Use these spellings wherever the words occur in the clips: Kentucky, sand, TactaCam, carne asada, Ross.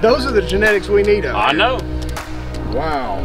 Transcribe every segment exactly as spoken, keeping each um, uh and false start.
Those are the genetics we need. I know. Wow.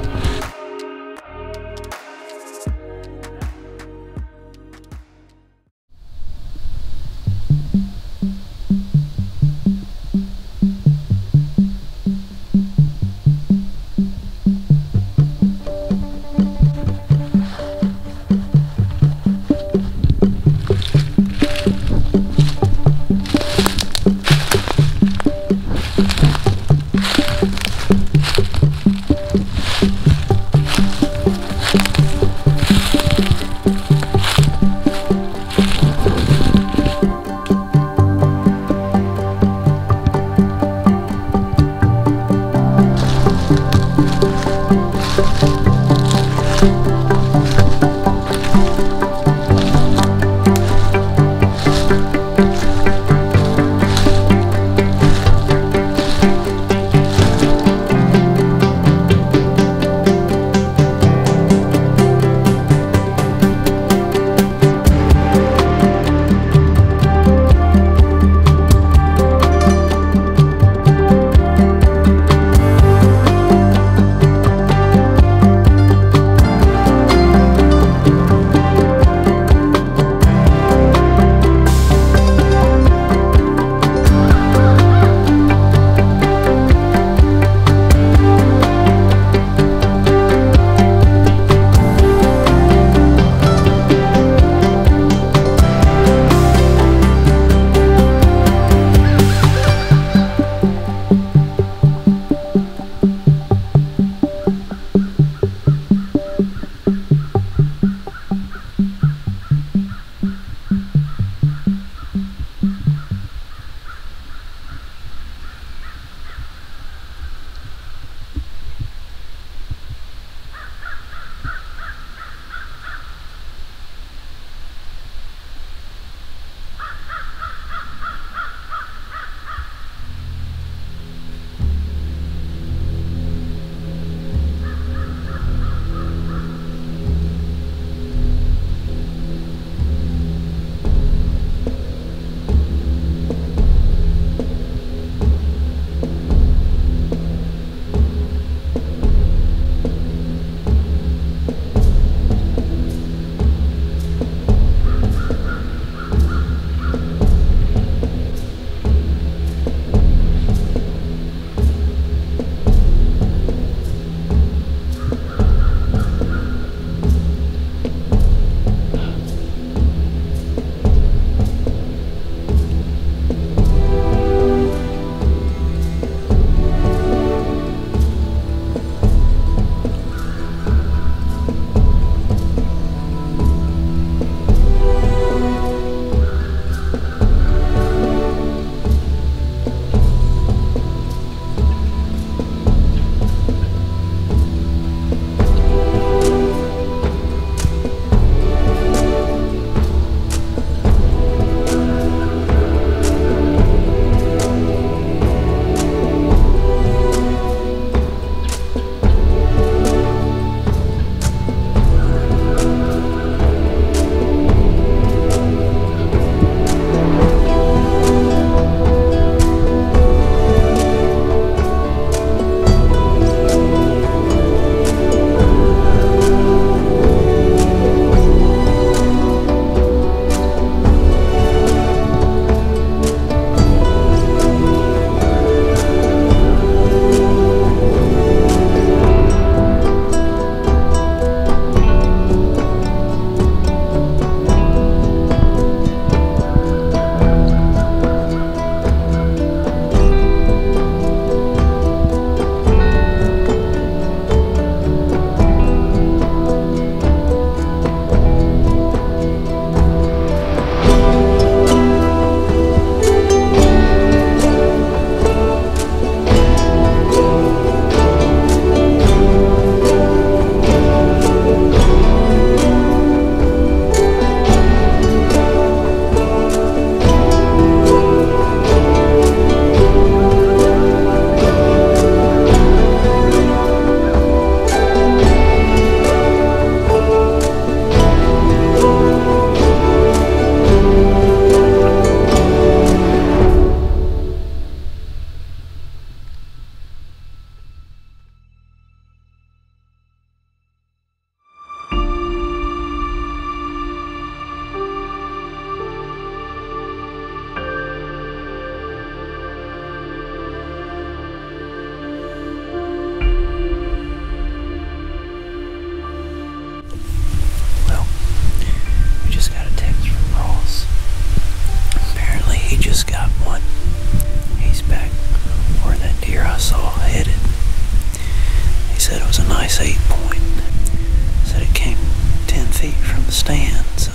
from the stand, so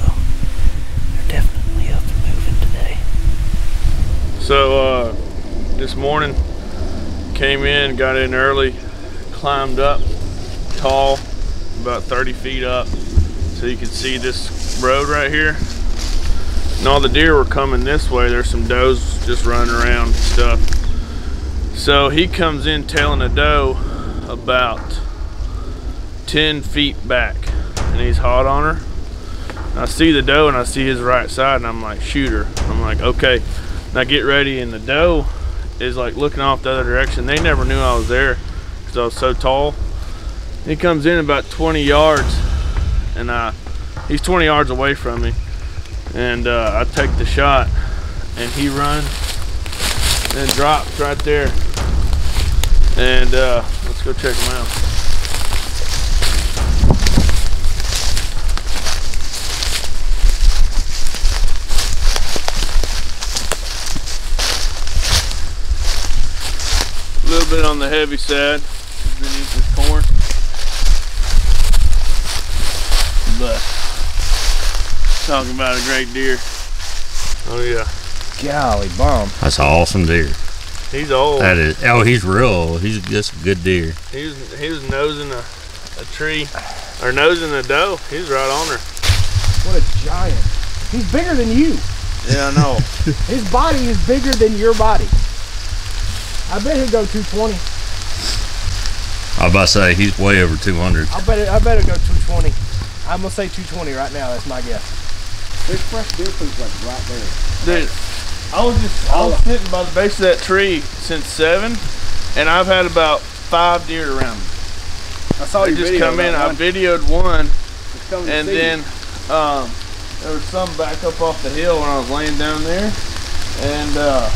they're definitely up and moving today. So uh, this morning, came in, got in early, climbed up, tall, about thirty feet up, so you could see this road right here. And all the deer were coming this way. There's some does just running around and stuff. So he comes in tailing a doe about ten feet back, and he's hot on her. And I see the doe and I see his right side, and I'm like, shoot her. I'm like, okay. And I get ready, and the doe is like looking off the other direction. They never knew I was there because I was so tall. He comes in about twenty yards, and I, he's twenty yards away from me. And uh, I take the shot, and he runs and drops right there. And uh, let's go check him out. A little bit on the heavy side. He's been eating his corn, but talking about a great deer. Oh yeah, golly bomb, that's an awesome deer. He's old. That is, oh, he's real. He's just a good deer. He was, he was nosing a, a tree, or nosing a doe. He's right on her. What a giant. He's bigger than you. Yeah, I know. His body is bigger than your body. I bet he'll go two twenty. I was about to say he's way over two hundred. I bet it, I bet he'll go two twenty. I'm gonna say two twenty right now. That's my guess. There's fresh deer food like right there. Dude, I was just I was sitting by the base of that tree since seven, and I've had about five deer around me. I saw you just come in. I videoed one, and then um, there was some back up off the hill when I was laying down there, and uh,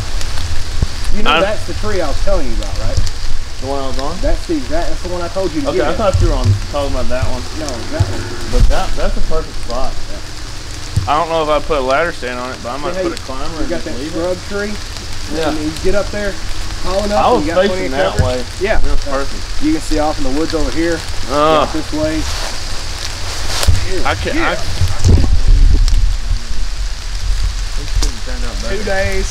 you know I, that's the tree I was telling you about, right? The one I was on? That's the exact. That's the one I told you to okay, get. Okay, I thought you were on talking about that one. No, that one. But that that's a perfect spot. Yeah. I don't know if I put a ladder stand on it, but I might hey, put a climber and just leave it. You got that scrub tree? Yeah. And you get up there, tall enough. I was you got facing that way. Yeah. It was perfect. You can see off in the woods over here. Uh, this way. Ew. I can't. Yeah. I, I can't this turned out better. Two days.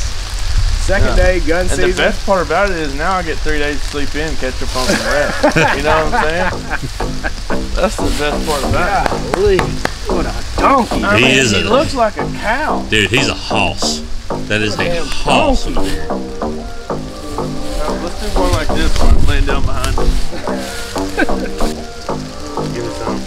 Second yeah. day, gun and season. And the best part about it is now I get three days to sleep in, catch up on the rest. You know what I'm saying? That's the best part about God, it. Please. What a donkey. He, I mean, is he a, looks like a cow. Dude, he's a hoss. That is a hoss of a deer. Let's do one like this one I'm laying down behind him. Give it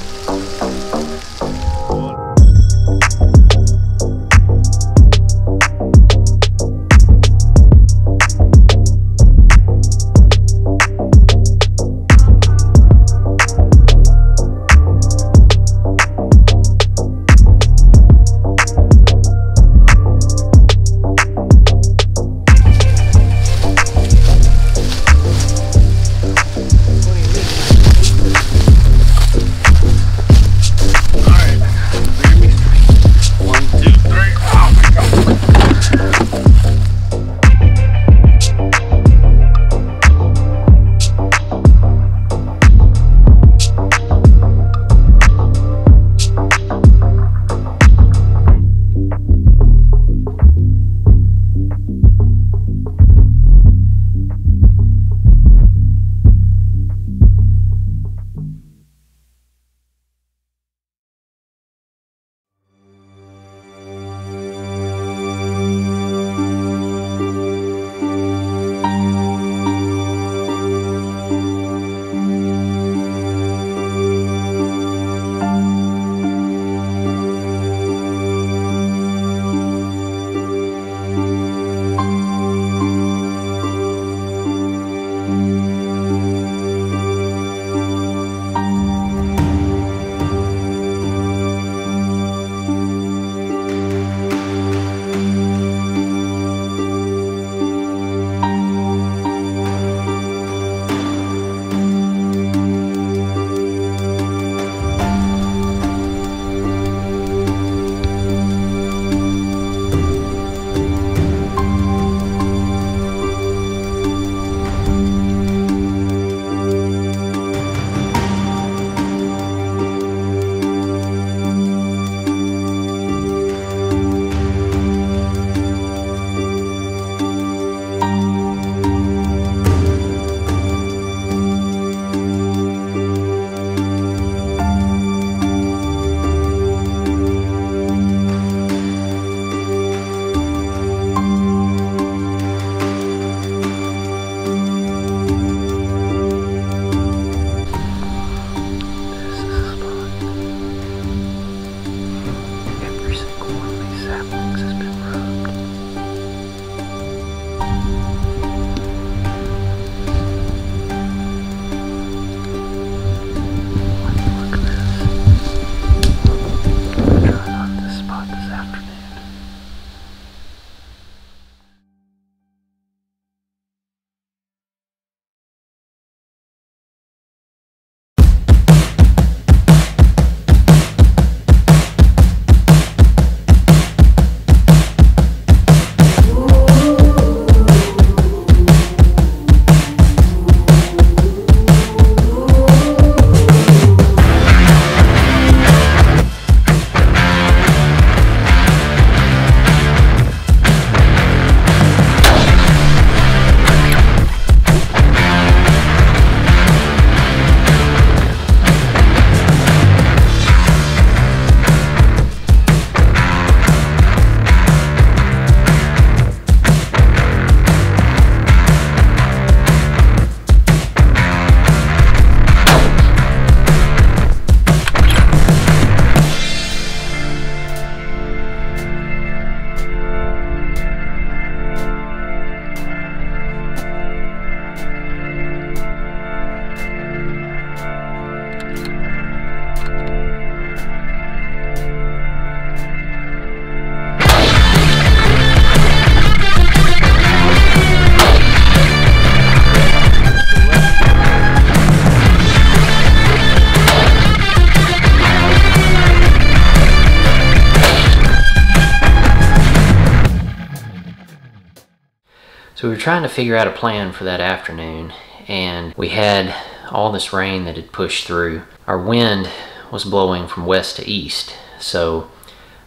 So we were trying to figure out a plan for that afternoon, and we had all this rain that had pushed through. Our wind was blowing from west to east, so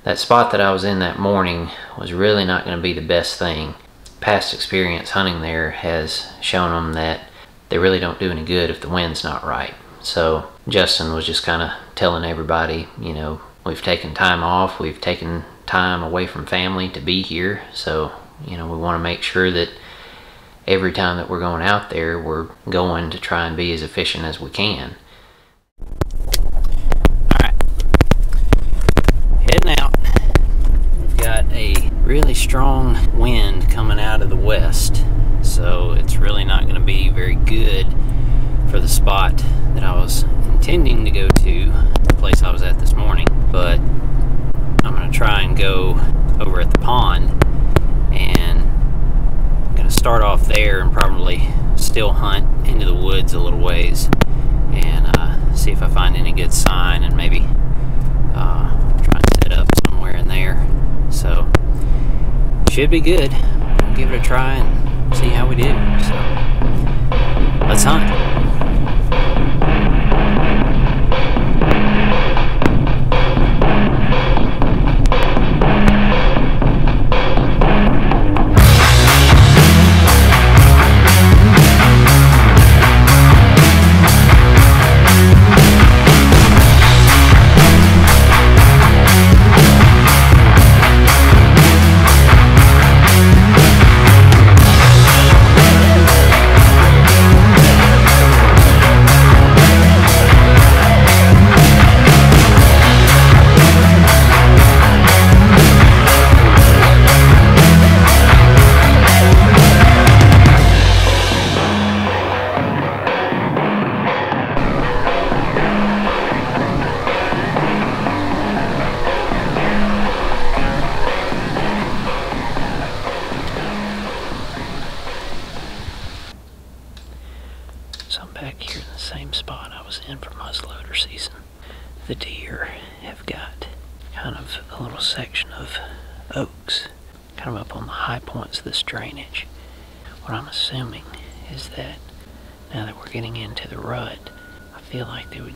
that spot that I was in that morning was really not going to be the best thing. Past experience hunting there has shown them that they really don't do any good if the wind's not right. So Justin was just kind of telling everybody, you know, we've taken time off, we've taken time away from family to be here, so, you know, we want to make sure that every time that we're going out there, we're going to try and be as efficient as we can. Really strong wind coming out of the west, so it's really not going to be very good for the spot that I was intending to go to, the place I was at this morning. But I'm going to try and go over at the pond, and I'm going to start off there and probably still hunt into the woods a little ways and uh, see if I find any good sign, and maybe uh, try and set up somewhere in there. So should be good. We'll give it a try and see how we do. So let's hunt.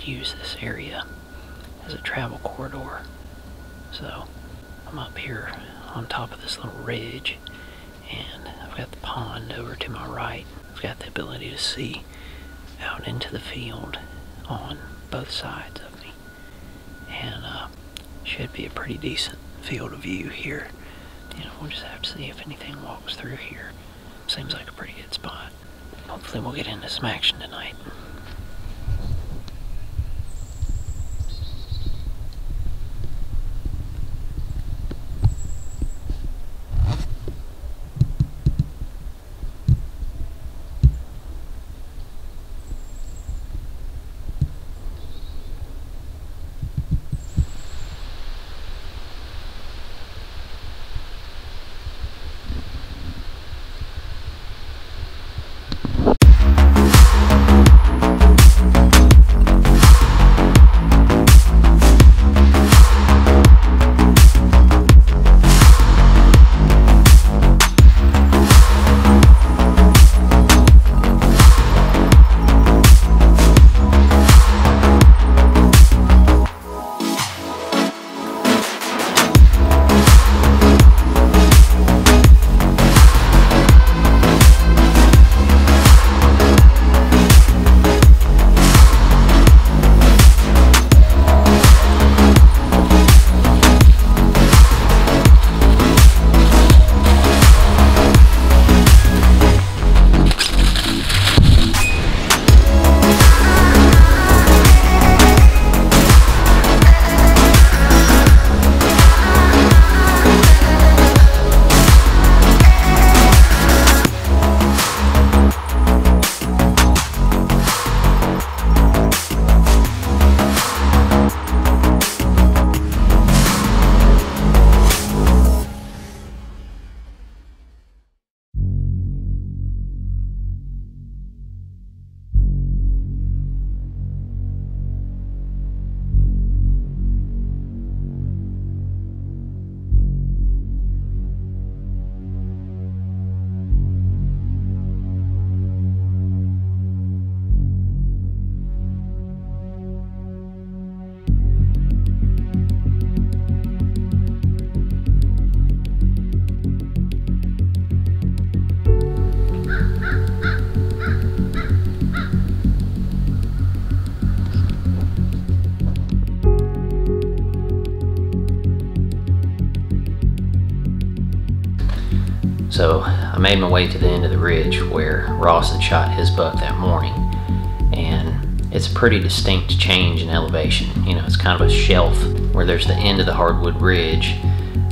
Use this area as a travel corridor. So I'm up here on top of this little ridge, and I've got the pond over to my right. I've got the ability to see out into the field on both sides of me, and uh, should be a pretty decent field of view here. You know, we'll just have to see if anything walks through here. Seems like a pretty good spot. Hopefully we'll get into some action tonight. Thank you. So I made my way to the end of the ridge where Ross had shot his buck that morning, and it's a pretty distinct change in elevation. You know, it's kind of a shelf where there's the end of the hardwood ridge,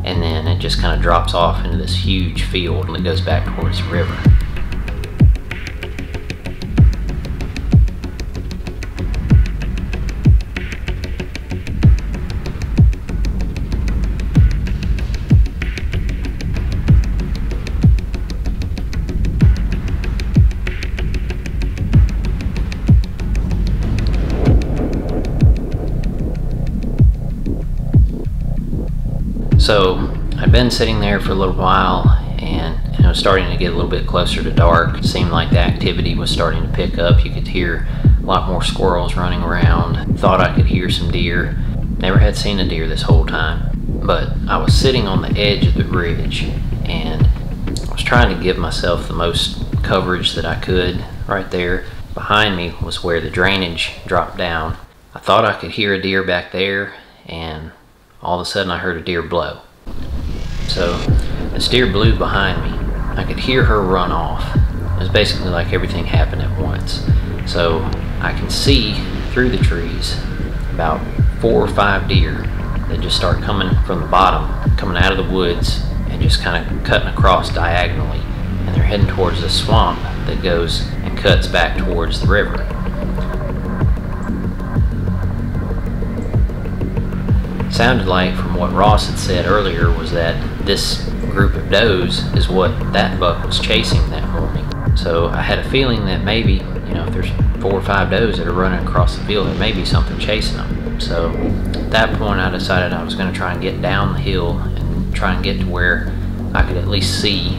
and then it just kind of drops off into this huge field and it goes back towards the river. So I'd been sitting there for a little while, and it was starting to get a little bit closer to dark. It seemed like the activity was starting to pick up. You could hear a lot more squirrels running around. Thought I could hear some deer. Never had seen a deer this whole time. But I was sitting on the edge of the ridge, and I was trying to give myself the most coverage that I could right there. Behind me was where the drainage dropped down. I thought I could hear a deer back there, and all of a sudden I heard a deer blow. So this deer blew behind me. I could hear her run off. It was basically like everything happened at once. So I can see through the trees about four or five deer that just start coming from the bottom, coming out of the woods and just kind of cutting across diagonally. And they're heading towards the swamp that goes and cuts back towards the river. Sounded like, from what Ross had said earlier, was that this group of does is what that buck was chasing that morning. So I had a feeling that maybe, you know, if there's four or five does that are running across the field, there may be something chasing them. So at that point I decided I was going to try and get down the hill and try and get to where I could at least see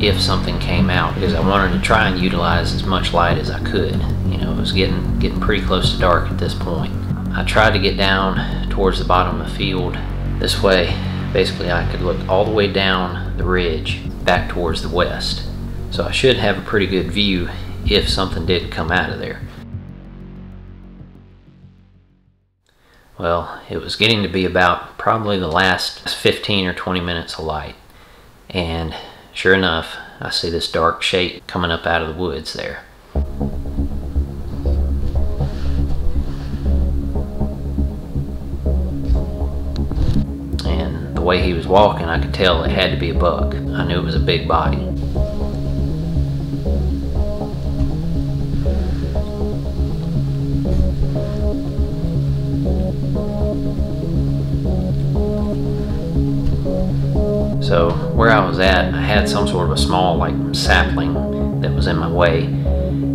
if something came out, because I wanted to try and utilize as much light as I could. You know, it was getting getting pretty close to dark at this point. I tried to get down towards the bottom of the field. This way, basically I could look all the way down the ridge back towards the west. So I should have a pretty good view if something did come out of there. Well, it was getting to be about probably the last fifteen or twenty minutes of light. And sure enough, I see this dark shape coming up out of the woods there. The way he was walking, I could tell it had to be a buck. I knew it was a big body. So where I was at, I had some sort of a small like sapling that was in my way,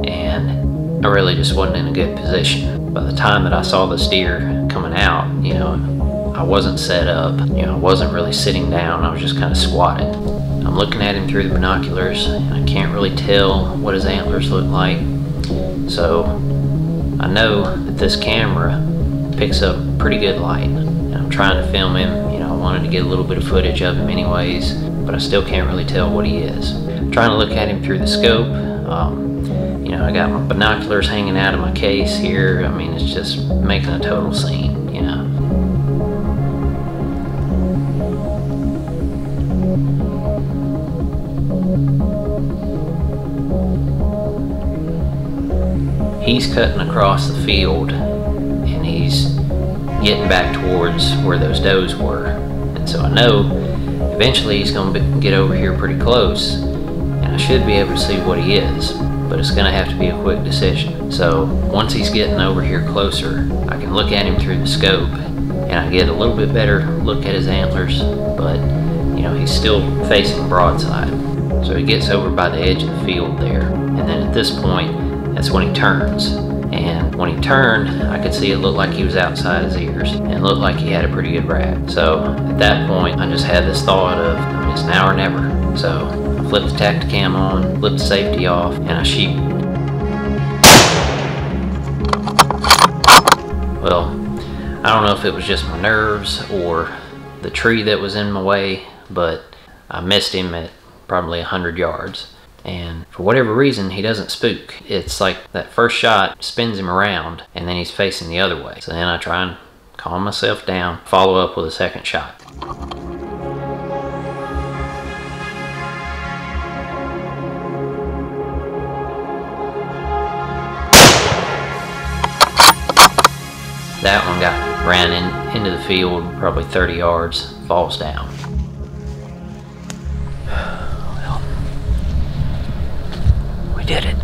and I really just wasn't in a good position. By the time that I saw this deer coming out, you know, I wasn't set up, you know, I wasn't really sitting down, I was just kind of squatted. I'm looking at him through the binoculars, and I can't really tell what his antlers look like. So I know that this camera picks up pretty good light. And I'm trying to film him, you know, I wanted to get a little bit of footage of him anyways, but I still can't really tell what he is. I'm trying to look at him through the scope. Um, you know, I got my binoculars hanging out of my case here. I mean, it's just making a total scene, you know. He's cutting across the field and he's getting back towards where those does were. And so I know eventually he's going to get over here pretty close and I should be able to see what he is, but it's going to have to be a quick decision. So once he's getting over here closer, I can look at him through the scope and I get a little bit better look at his antlers, but you know, he's still facing broadside. So he gets over by the edge of the field there, and then at this point that's when he turns. And when he turned, I could see it looked like he was outside his ears and looked like he had a pretty good rack. So at that point, I just had this thought of, I mean, it's now or never. So I flipped the TactaCam on, flipped the safety off, and I sheep. Well, I don't know if it was just my nerves or the tree that was in my way, but I missed him at probably one hundred yards. And for whatever reason, he doesn't spook. It's like that first shot spins him around and then he's facing the other way. So then I try and calm myself down, follow up with a second shot. ran in, into the field probably thirty yards, falls down. Well, we did it.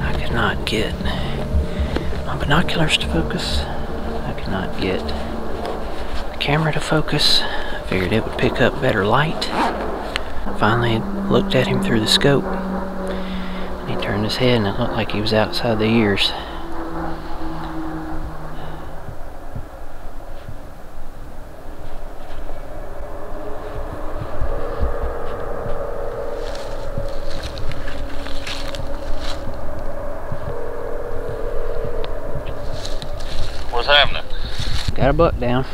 I could not get my binoculars to focus. I could not get the camera to focus. I figured it would pick up better light. I finally looked at him through the scope. He turned his head and it looked like he was outside the ears. What's happening? Got a buck down.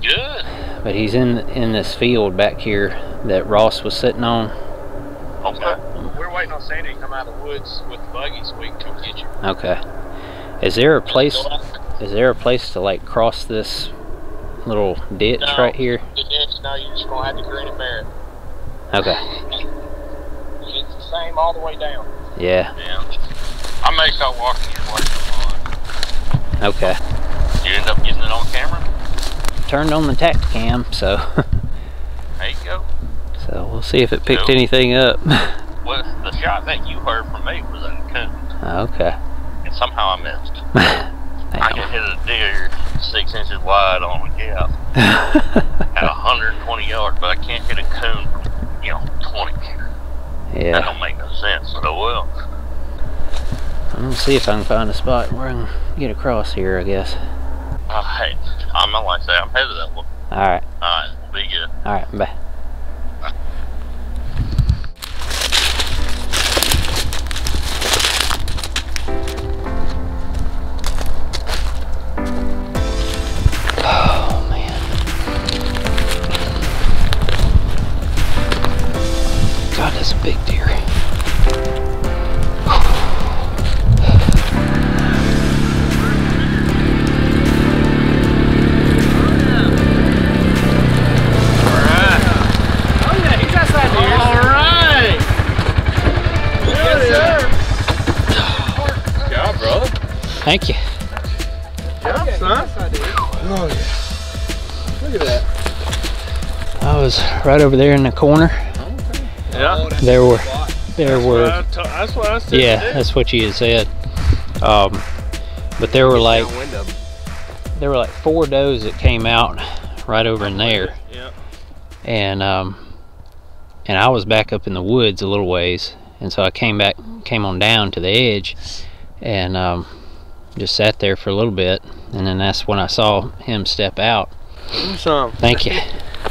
Good. But he's in in this field back here that Ross was sitting on. Okay. We're waiting on Sandy to come out of the woods with the buggy so we can come get you. Okay. Is there a place? Is there a place to like cross this little ditch no, right here? The ditch, no, you're just gonna have to green and bear it. Okay. It's the same all the way down. Yeah. Yeah. I may start walking your way. Okay. You end up getting it on camera? Turned on the TactaCam, so. There you go. So we'll see if it picked cool. anything up. Well, the shot that you heard from me was uncooked. Okay. And somehow I missed. I could hit a deer six inches wide on a gap at one hundred twenty yards, but I can't hit a coon from, you know, twenty. Yeah. That don't make no sense, but I will. I'm gonna see if I can find a spot where I can get across here, I guess. Alright, I'm not like that, I'm headed that way. Alright. Alright, be good. Alright, bye. Thank you. Yeah, okay, son. Yes, I did. Oh, yeah. Look at that. I was right over there in the corner. Okay. Yeah. Oh, there were, there that's were. What I that's what I said. Yeah, today. That's what you had said. Um, but there were like, there were like four does that came out right over in there. Yeah. And um, and I was back up in the woods a little ways, and so I came back, came on down to the edge, and um. just sat there for a little bit, and then that's when I saw him step out. Awesome. Thank you.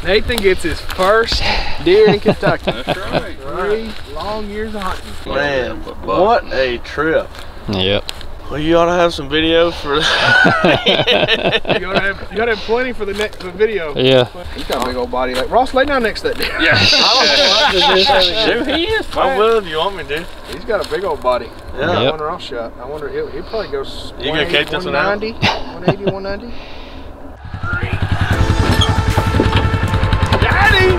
Nathan gets his first deer in Kentucky. That's right. Three long years of hunting. Man, what a trip. Yep. Well, you ought to have some video for that. you, ought to have, you ought to have plenty for the next for video. Yeah. He's got a big old body. Like Ross, lay down next to that deer. Yeah. I don't want to do this. Dude, he is fine. I will if you want me to. He's got a big old body. Yeah. I yep. wonder Ross shot. I wonder, he'll, he'll probably go you gonna catch this one out? one eighty, one ninety. Daddy!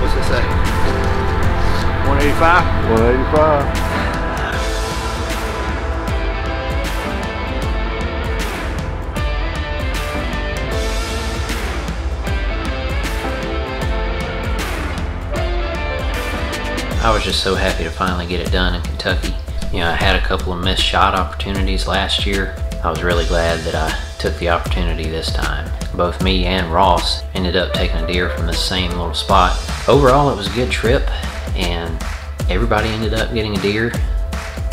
What's it say? one eighty-five? one eighty-five. I was just so happy to finally get it done in Kentucky. You know, I had a couple of missed shot opportunities last year. I was really glad that I took the opportunity this time. Both me and Ross ended up taking a deer from the same little spot. Overall, it was a good trip, and everybody ended up getting a deer.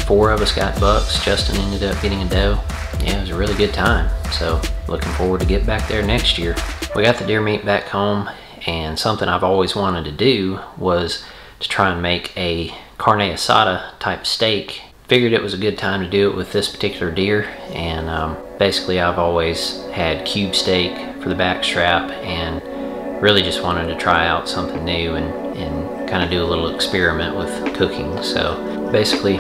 Four of us got bucks. Justin ended up getting a doe. Yeah, it was a really good time. So, looking forward to get back there next year. We got the deer meat back home, and something I've always wanted to do was to try and make a carne asada type steak. Figured it was a good time to do it with this particular deer, and um, basically I've always had cube steak for the back strap, and really just wanted to try out something new and, and kind of do a little experiment with cooking. So basically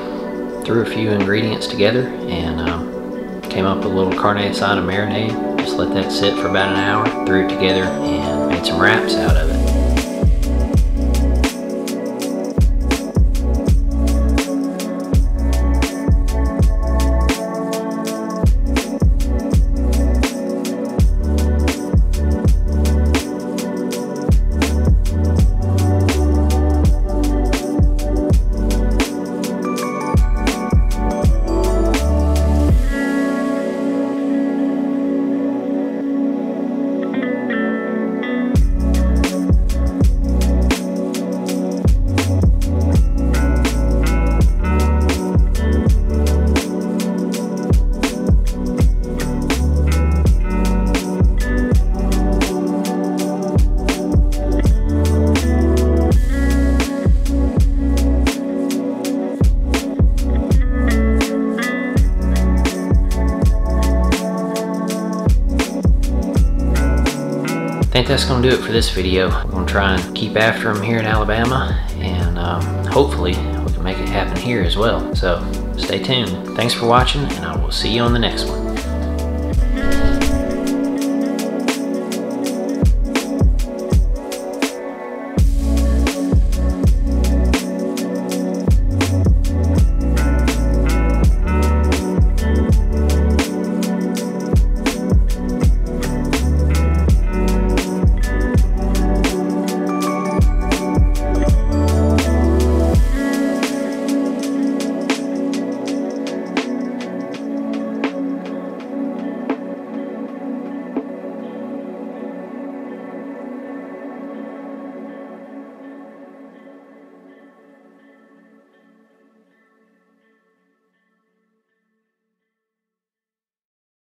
threw a few ingredients together and um, came up with a little carne asada marinade. Just let that sit for about an hour, threw it together and made some wraps out of it. I think that's going to do it for this video. We're going to try and keep after them here in Alabama, and um, hopefully we can make it happen here as well. So stay tuned. Thanks for watching, and I will see you on the next one.